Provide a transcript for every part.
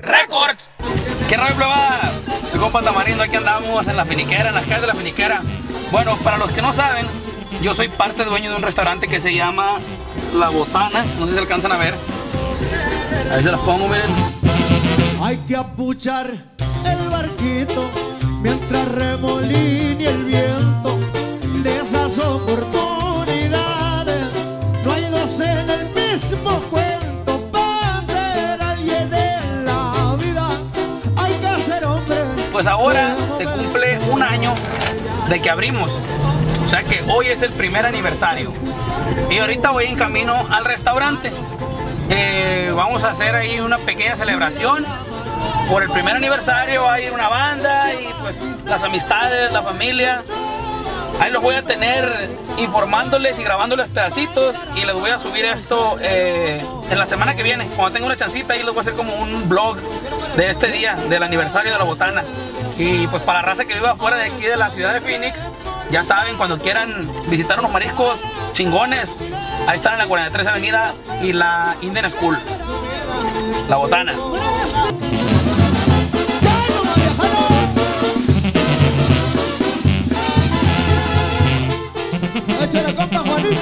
Rekordsz. ¿Qué rollo, plebada? Su compa Tamarindo, aquí andamos en La Finiquera, en las calles de La Finiquera. Bueno, para los que no saben, yo soy parte dueño de un restaurante que se llama La Botana. No sé si alcanzan a ver. Ahí se las pongo, miren. Hay que apuchar el barquito mientras remoline el viento. De esas oportunidades no hay dos en el mismo cuento. Para ser alguien en la vida hay que ser hombre. Pues ahora se cumple un año de que abrimos, o sea que hoy es el primer aniversario. Y ahorita voy en camino al restaurante. Vamos a hacer ahí una pequeña celebración por el primer aniversario. Va a ir una banda y pues las amistades, la familia. Ahí los voy a tener informándoles y grabándoles pedacitos, y les voy a subir esto en la semana que viene, cuando tenga una chancita. Ahí les voy a hacer como un vlog de este día, del aniversario de La Botana. Y pues para la raza que vive afuera de aquí de la ciudad de Phoenix, ya saben, cuando quieran visitar unos mariscos chingones, ahí están en la 43 Avenida y la Indian School, La Botana. ¡Échale, compa Juanito!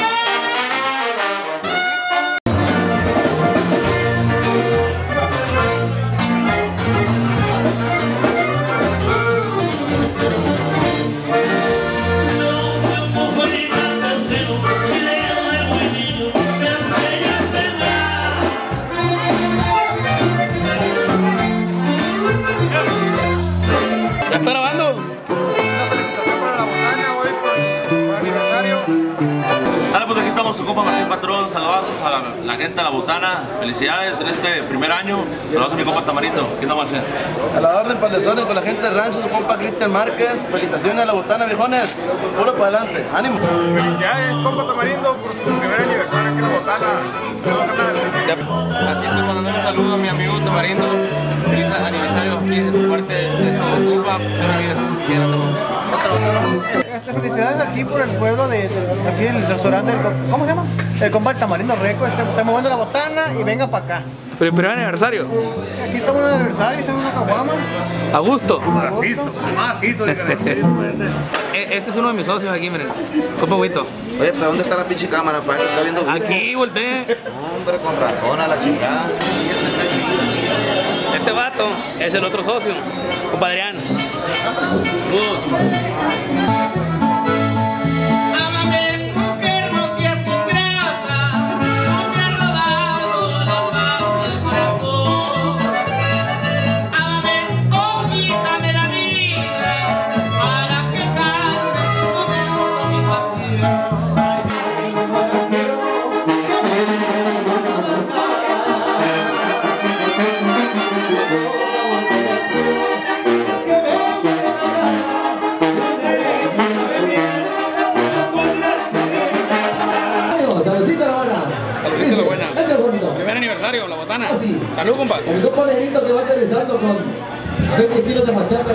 ¿Está grabando? Una felicitación para La Botana hoy por el aniversario. Sale, pues aquí estamos su compa Martín Patrón. Saludazos a la gente de La Botana. Felicidades en este primer año. Saludazos a mi compa Tamarindo. ¿Qué tal, Marcelo? A la orden, palesones, con la gente de rancho, su compa Cristian Márquez. Felicitaciones a La Botana, viejones. Puro para adelante. ¡Ánimo! Felicidades, compa Tamarindo, por su primer aniversario aquí en La Botana. Aquí estoy mandando un saludo a mi amigo Tamarindo. Feliz aniversario aquí de su parte de su compa. Felicidades aquí por el pueblo de aquí del restaurante del, ¿cómo se llama? El compa Tamarindo Rekordsz. Está moviendo La Botana y venga para acá. Pero primer aniversario. Aquí estamos en el aniversario, hicimos una caguama. A gusto. Macizo. Este es uno de mis socios aquí, miren. Compa Huito. Oye, ¿pero dónde está la pinche cámara? ¿Para que está viendo? Aquí, volteé. Hombre, con razón a la chingada. Este vato es el otro socio, compa Adrián. Ámame, mujer, no seas ingrata, no te he robado la paz del corazón. Ámame, oh, quítame la vida para que cantes con mi pasión. La Botana. Ah, sí. Salud, compa. El compa Leito que va aterrizando con 20 kilos de machaca.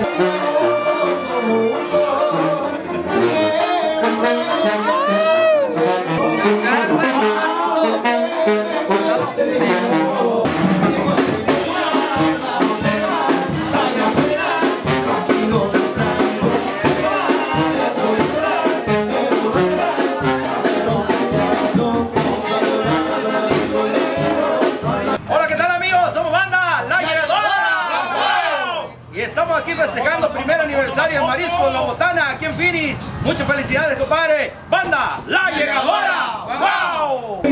Aquí festejando primer aniversario de Marisco La Botana aquí en Phoenix. Muchas felicidades, compadre. Banda La Llegadora. ¡Wow!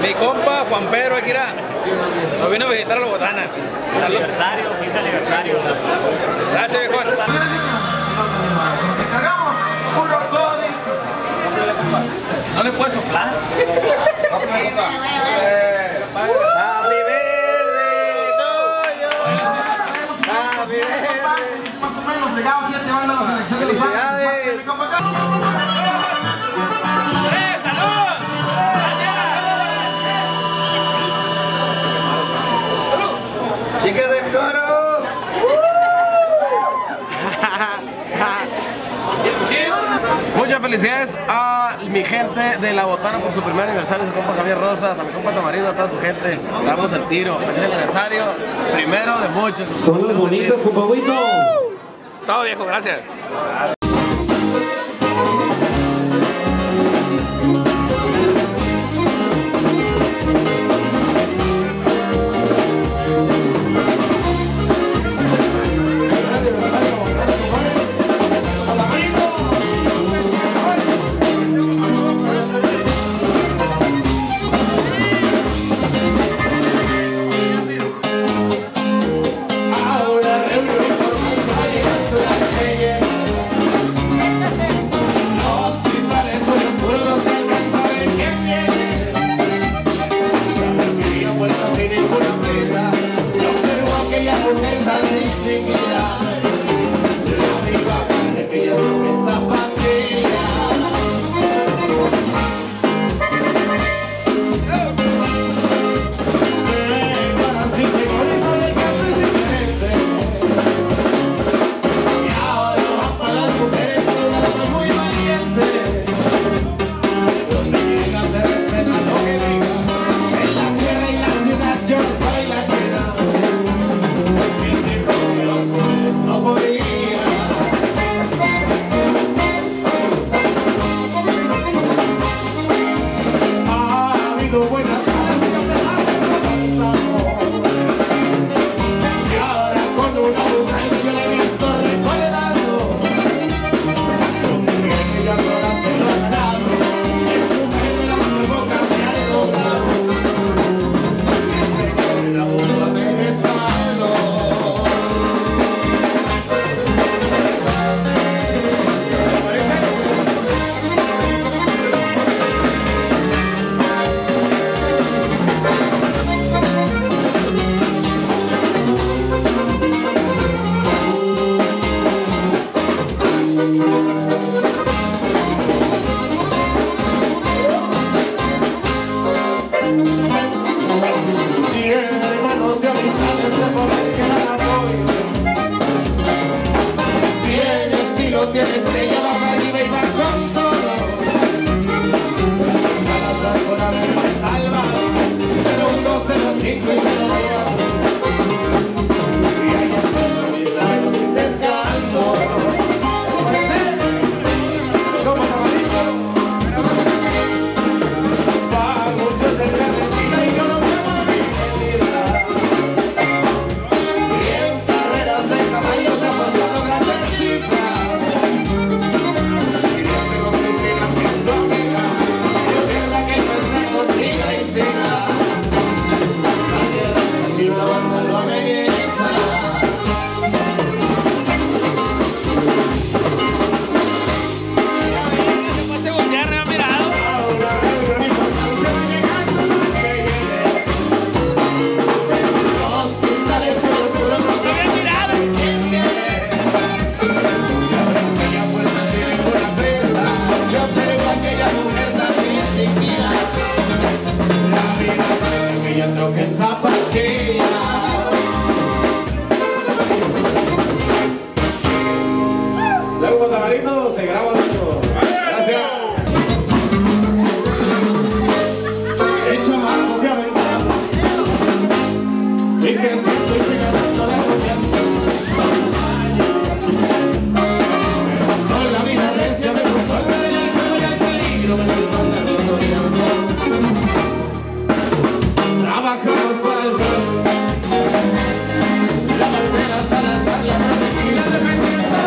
Mi compa Juan Pedro Aguirá nos vino a visitar a La Botana. Aniversario, 15 aniversario. Gracias, Juan. Nos encargamos unos dones. ¿No le puedes soplar? ¡Happy birthday, Toño! ¡Happy birthday! Más o menos regados 7 bandas a la selección de los años. Muchas felicidades a mi gente de La Botana por su primer aniversario, a su compa Javier Rosas, a mi compa Tamarindo, a toda su gente. Damos el tiro, feliz aniversario, primero de muchos. Son los bonitos, compa Guito. Todo viejo, gracias. lo que zapatea. Luego Tamarindo se graba mucho. Gracias. Echa la copia venga. Y que se estoy regalando la confianza. Me gustó la vida recia, me gustó el medio del juego y el peligro, me gustó la victoria. Trabajamos para el juego. La bandera sana, sana, la protegida de pendiente.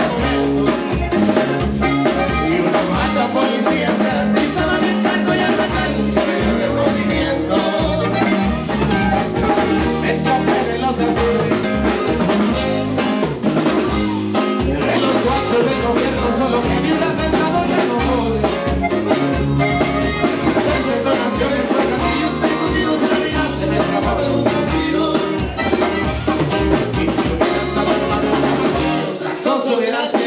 Policías garantizaban el tanto y al metal por el remordimiento. Escapé de los azules, de los guachos del gobierno, solo que viene al mercado y al comode. Las detonaciones por castillos percutidos de la vida se me escapaban muchos tiros. Y si hubiera estado en la noche, otra cosa hubiera sido.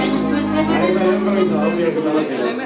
Ahí está el improvisador, mira que tal la tiene.